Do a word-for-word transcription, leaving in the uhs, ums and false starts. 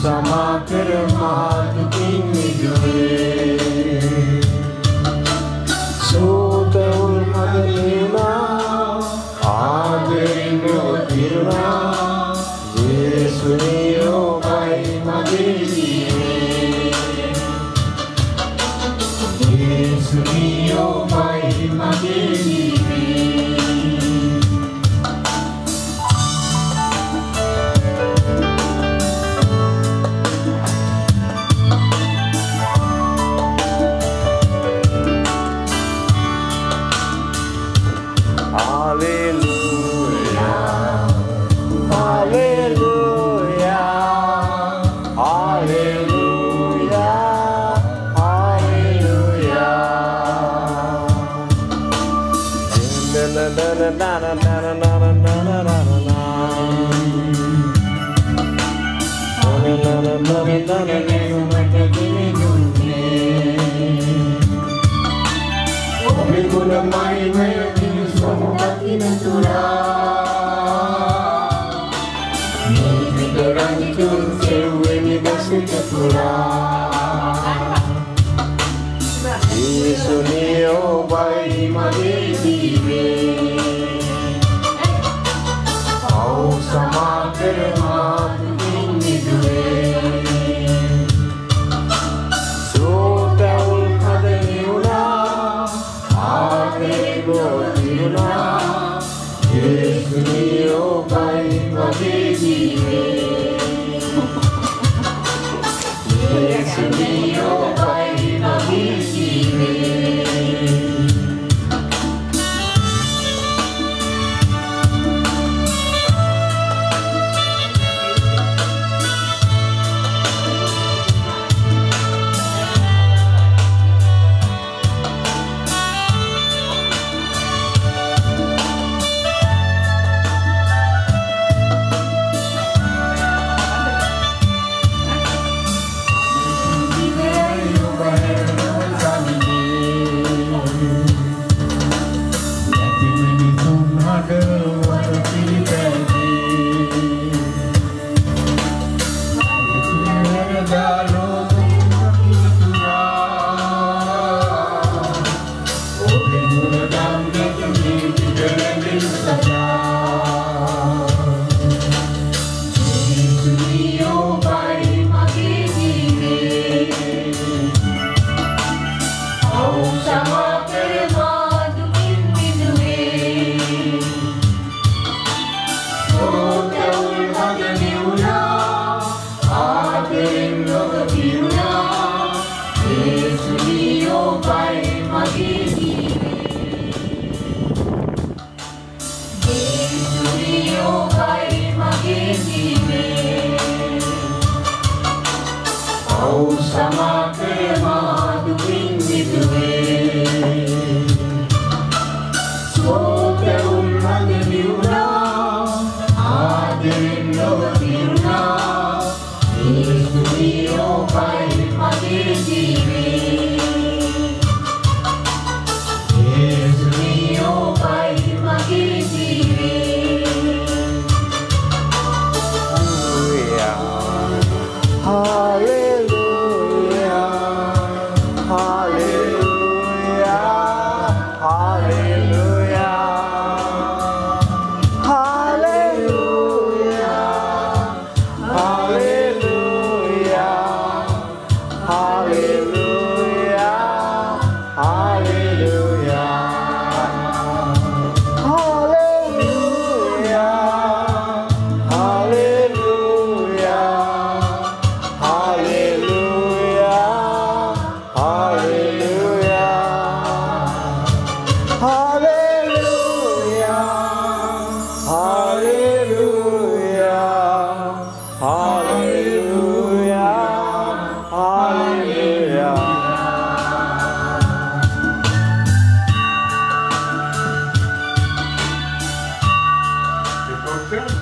sama terma dikini Sotaul Madima Aderino Tirna Jesuni Obai Mage Jeewei Jesuni Obai Mage Jeewei Jesuni Obai Mage Jeewei Au sama terma dikini Jesuni Obai Mage Jeewei Jesuni Obai Mage Jeewei Thank you.